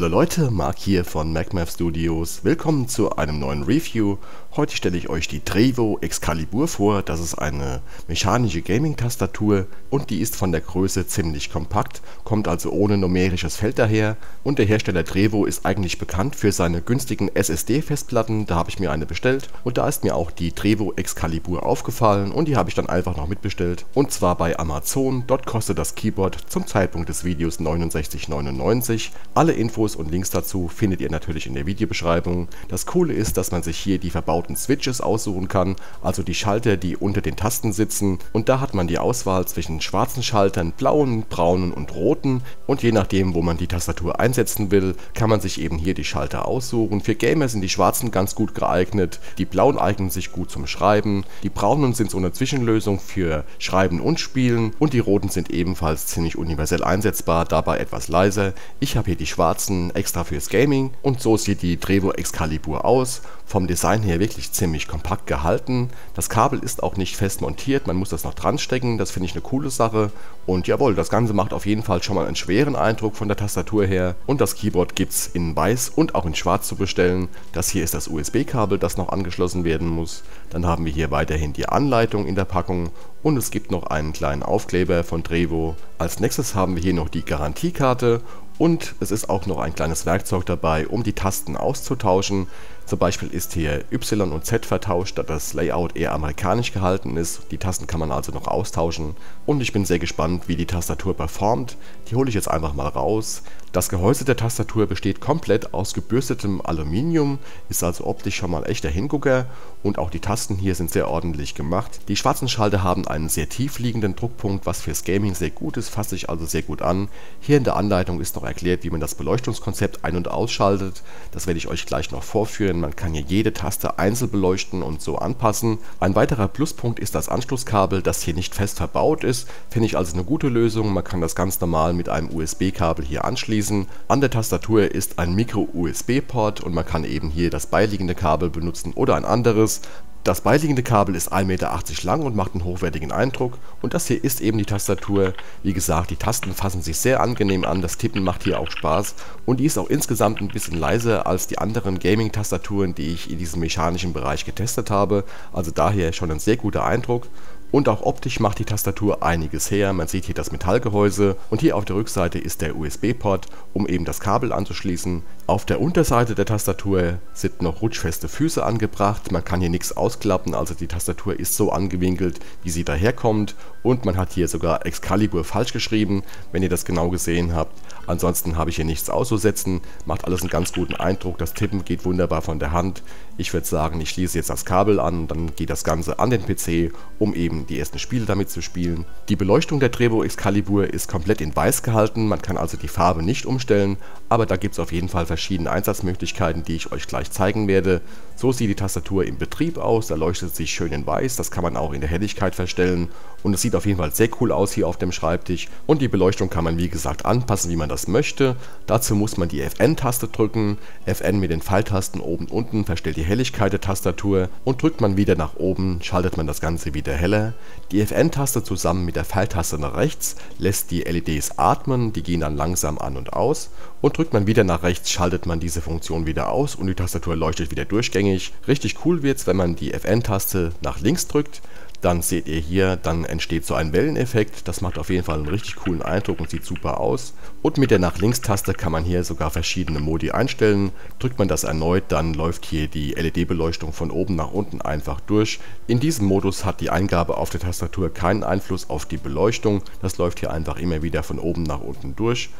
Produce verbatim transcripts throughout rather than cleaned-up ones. Hallo Leute, Marc hier von Mac Mave Studios. Willkommen zu einem neuen Review. Heute stelle ich euch die Drevo Excalibur vor. Das ist eine mechanische Gaming-Tastatur und die ist von der Größe ziemlich kompakt, kommt also ohne numerisches Feld daher. Und der Hersteller Drevo ist eigentlich bekannt für seine günstigen S S D-Festplatten. Da habe ich mir eine bestellt und da ist mir auch die Drevo Excalibur aufgefallen und die habe ich dann einfach noch mitbestellt. Und zwar bei Amazon. Dort kostet das Keyboard zum Zeitpunkt des Videos neunundsechzig neunundneunzig. Alle Infos und Links dazu findet ihr natürlich in der Videobeschreibung. Das Coole ist, dass man sich hier die verbaut Switches aussuchen kann, also die Schalter, die unter den Tasten sitzen, und da hat man die Auswahl zwischen schwarzen Schaltern, blauen, braunen und roten, und je nachdem, wo man die Tastatur einsetzen will, kann man sich eben hier die Schalter aussuchen. Für Gamer sind die schwarzen ganz gut geeignet, die blauen eignen sich gut zum Schreiben, die braunen sind so eine Zwischenlösung für Schreiben und Spielen und die roten sind ebenfalls ziemlich universell einsetzbar, dabei etwas leiser. Ich habe hier die schwarzen extra fürs Gaming und so sieht die Drevo Excalibur aus. Vom Design her wirklich ziemlich kompakt gehalten. Das Kabel ist auch nicht fest montiert, man muss das noch dran stecken, das finde ich eine coole Sache. Und jawohl, das Ganze macht auf jeden Fall schon mal einen schweren Eindruck von der Tastatur her. Und das Keyboard gibt es in weiß und auch in schwarz zu bestellen. Das hier ist das U S B-Kabel, das noch angeschlossen werden muss. Dann haben wir hier weiterhin die Anleitung in der Packung und es gibt noch einen kleinen Aufkleber von Drevo. Als nächstes haben wir hier noch die Garantiekarte. Und es ist auch noch ein kleines Werkzeug dabei, um die Tasten auszutauschen. Zum Beispiel ist hier Y und Z vertauscht, da das Layout eher amerikanisch gehalten ist. Die Tasten kann man also noch austauschen. Und ich bin sehr gespannt, wie die Tastatur performt. Die hole ich jetzt einfach mal raus. Das Gehäuse der Tastatur besteht komplett aus gebürstetem Aluminium, ist also optisch schon mal echter Hingucker. Und auch die Tasten hier sind sehr ordentlich gemacht. Die schwarzen Schalter haben einen sehr tief liegenden Druckpunkt, was fürs Gaming sehr gut ist, fasst sich also sehr gut an. Hier in der Anleitung ist noch erklärt, wie man das Beleuchtungskonzept ein- und ausschaltet. Das werde ich euch gleich noch vorführen. Man kann hier jede Taste einzeln beleuchten und so anpassen. Ein weiterer Pluspunkt ist das Anschlusskabel, das hier nicht fest verbaut ist. Finde ich also eine gute Lösung. Man kann das ganz normal mit einem U S B-Kabel hier anschließen. An der Tastatur ist ein Micro-U S B-Port und man kann eben hier das beiliegende Kabel benutzen oder ein anderes. Das beiliegende Kabel ist ein Meter achtzig lang und macht einen hochwertigen Eindruck. Und das hier ist eben die Tastatur. Wie gesagt, die Tasten fassen sich sehr angenehm an, das Tippen macht hier auch Spaß. Und die ist auch insgesamt ein bisschen leiser als die anderen Gaming-Tastaturen, die ich in diesem mechanischen Bereich getestet habe. Also daher schon ein sehr guter Eindruck. Und auch optisch macht die Tastatur einiges her. Man sieht hier das Metallgehäuse und hier auf der Rückseite ist der U S B-Port, um eben das Kabel anzuschließen. Auf der Unterseite der Tastatur sind noch rutschfeste Füße angebracht. Man kann hier nichts ausklappen, also die Tastatur ist so angewinkelt, wie sie daherkommt. Und man hat hier sogar Excalibur falsch geschrieben, wenn ihr das genau gesehen habt. Ansonsten habe ich hier nichts auszusetzen, macht alles einen ganz guten Eindruck. Das Tippen geht wunderbar von der Hand. Ich würde sagen, ich schließe jetzt das Kabel an, dann geht das Ganze an den P C, um eben die ersten Spiele damit zu spielen. Die Beleuchtung der Drevo Excalibur ist komplett in weiß gehalten, man kann also die Farbe nicht umstellen, aber da gibt es auf jeden Fall verschiedene Einsatzmöglichkeiten, die ich euch gleich zeigen werde. So sieht die Tastatur im Betrieb aus, da leuchtet sie schön in weiß, das kann man auch in der Helligkeit verstellen und es sieht auf jeden Fall sehr cool aus hier auf dem Schreibtisch und die Beleuchtung kann man wie gesagt anpassen, wie man das möchte. Dazu muss man die F N-Taste drücken, F N mit den Pfeiltasten oben und unten verstellt die Helligkeit der Tastatur und drückt man wieder nach oben, schaltet man das Ganze wieder heller. Die F N-Taste zusammen mit der Pfeiltaste nach rechts lässt die L E Ds atmen, die gehen dann langsam an und aus und drückt man wieder nach rechts, schaltet man diese Funktion wieder aus und die Tastatur leuchtet wieder durchgängig. Richtig cool wird's, wenn man die F N-Taste nach links drückt. Dann seht ihr hier, dann entsteht so ein Welleneffekt, das macht auf jeden Fall einen richtig coolen Eindruck und sieht super aus. Und mit der nach links Taste kann man hier sogar verschiedene Modi einstellen. Drückt man das erneut, dann läuft hier die L E D-Beleuchtung von oben nach unten einfach durch. In diesem Modus hat die Eingabe auf der Tastatur keinen Einfluss auf die Beleuchtung, das läuft hier einfach immer wieder von oben nach unten durch.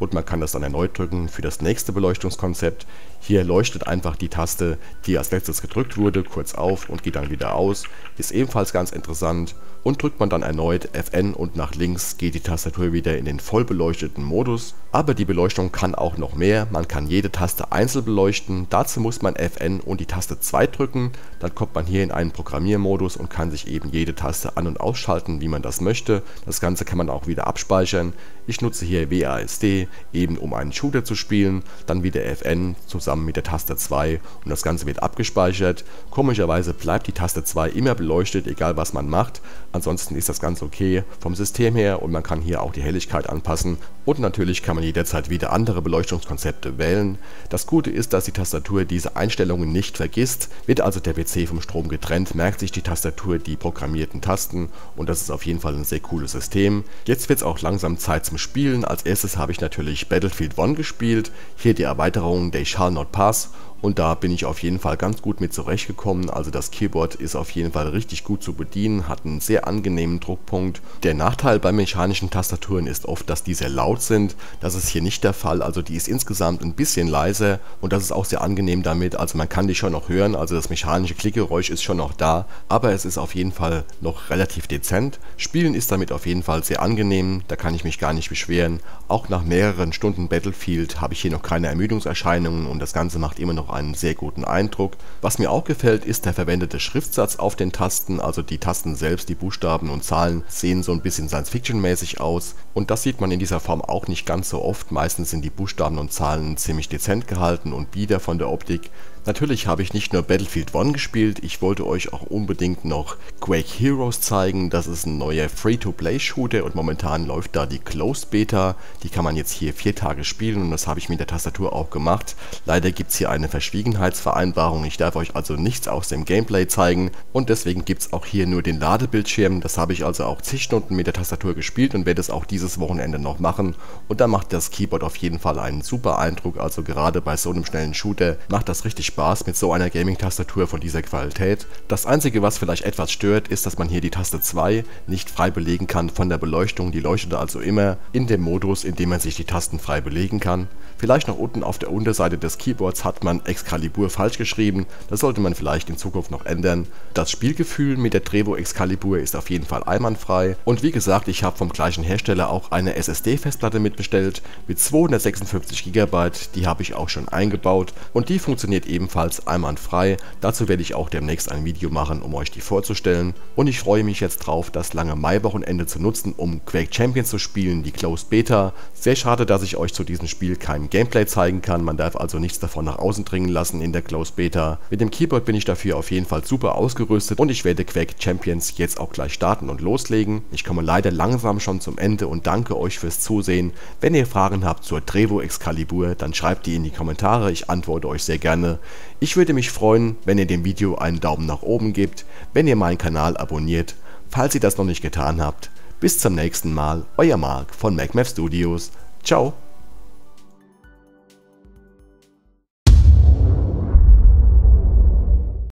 Und man kann das dann erneut drücken für das nächste Beleuchtungskonzept. Hier leuchtet einfach die Taste, die als letztes gedrückt wurde, kurz auf und geht dann wieder aus. Ist ebenfalls ganz interessant. Und drückt man dann erneut F N und nach links geht die Tastatur wieder in den voll beleuchteten Modus. Aber die Beleuchtung kann auch noch mehr. Man kann jede Taste einzeln beleuchten. Dazu muss man F N und die Taste zwei drücken. Dann kommt man hier in einen Programmiermodus und kann sich eben jede Taste an- und ausschalten, wie man das möchte. Das Ganze kann man auch wieder abspeichern. Ich nutze hier W A S D. eben um einen Shooter zu spielen, dann wieder F N zusammen mit der Taste zwei und das Ganze wird abgespeichert. Komischerweise bleibt die Taste zwei immer beleuchtet, egal was man macht, ansonsten ist das ganz okay vom System her und man kann hier auch die Helligkeit anpassen und natürlich kann man jederzeit wieder andere Beleuchtungskonzepte wählen. Das Gute ist, dass die Tastatur diese Einstellungen nicht vergisst, wird also der P C vom Strom getrennt, merkt sich die Tastatur die programmierten Tasten und das ist auf jeden Fall ein sehr cooles System. Jetzt wird es auch langsam Zeit zum Spielen. Als erstes habe ich natürlich Battlefield eins gespielt, hier die Erweiterung They Shall Not Pass. Und da bin ich auf jeden Fall ganz gut mit zurechtgekommen, also das Keyboard ist auf jeden Fall richtig gut zu bedienen, hat einen sehr angenehmen Druckpunkt. Der Nachteil bei mechanischen Tastaturen ist oft, dass die sehr laut sind, das ist hier nicht der Fall, also die ist insgesamt ein bisschen leiser und das ist auch sehr angenehm damit, also man kann die schon noch hören, also das mechanische Klickgeräusch ist schon noch da, aber es ist auf jeden Fall noch relativ dezent. Spielen ist damit auf jeden Fall sehr angenehm, da kann ich mich gar nicht beschweren. Auch nach mehreren Stunden Battlefield habe ich hier noch keine Ermüdungserscheinungen und das Ganze macht immer noch einen sehr guten Eindruck. Was mir auch gefällt, ist der verwendete Schriftsatz auf den Tasten, also die Tasten selbst, die Buchstaben und Zahlen sehen so ein bisschen Science-Fiction-mäßig aus und das sieht man in dieser Form auch nicht ganz so oft, meistens sind die Buchstaben und Zahlen ziemlich dezent gehalten und bieder von der Optik. Natürlich habe ich nicht nur Battlefield eins gespielt, ich wollte euch auch unbedingt noch Quake Heroes zeigen, das ist ein neuer Free-to-Play-Shooter und momentan läuft da die Closed Beta, die kann man jetzt hier vier Tage spielen und das habe ich mit der Tastatur auch gemacht. Leider gibt es hier eine Verschwiegenheitsvereinbarung, ich darf euch also nichts aus dem Gameplay zeigen und deswegen gibt es auch hier nur den Ladebildschirm, das habe ich also auch zig Stunden mit der Tastatur gespielt und werde es auch dieses Wochenende noch machen und da macht das Keyboard auf jeden Fall einen super Eindruck, also gerade bei so einem schnellen Shooter macht das richtig Spaß. Spaß mit so einer Gaming-Tastatur von dieser Qualität. Das einzige, was vielleicht etwas stört, ist, dass man hier die Taste zwei nicht frei belegen kann von der Beleuchtung. Die leuchtet also immer in dem Modus, in dem man sich die Tasten frei belegen kann. Vielleicht noch unten auf der Unterseite des Keyboards hat man Excalibur falsch geschrieben. Das sollte man vielleicht in Zukunft noch ändern. Das Spielgefühl mit der Drevo Excalibur ist auf jeden Fall einwandfrei. Und wie gesagt, ich habe vom gleichen Hersteller auch eine S S D-Festplatte mitbestellt mit zweihundertsechsundfünfzig Gigabyte. Die habe ich auch schon eingebaut und die funktioniert eben ebenfalls einwandfrei. Dazu werde ich auch demnächst ein Video machen, um euch die vorzustellen. Und ich freue mich jetzt drauf, das lange Mai-Wochenende zu nutzen, um Quake Champions zu spielen, die Closed Beta. Sehr schade, dass ich euch zu diesem Spiel kein Gameplay zeigen kann. Man darf also nichts davon nach außen dringen lassen in der Closed Beta. Mit dem Keyboard bin ich dafür auf jeden Fall super ausgerüstet und ich werde Quake Champions jetzt auch gleich starten und loslegen. Ich komme leider langsam schon zum Ende und danke euch fürs Zusehen. Wenn ihr Fragen habt zur Drevo Excalibur, dann schreibt die in die Kommentare. Ich antworte euch sehr gerne. Ich würde mich freuen, wenn ihr dem Video einen Daumen nach oben gebt, wenn ihr meinen Kanal abonniert, falls ihr das noch nicht getan habt. Bis zum nächsten Mal, euer Marc von Mac Mave Studios. Ciao!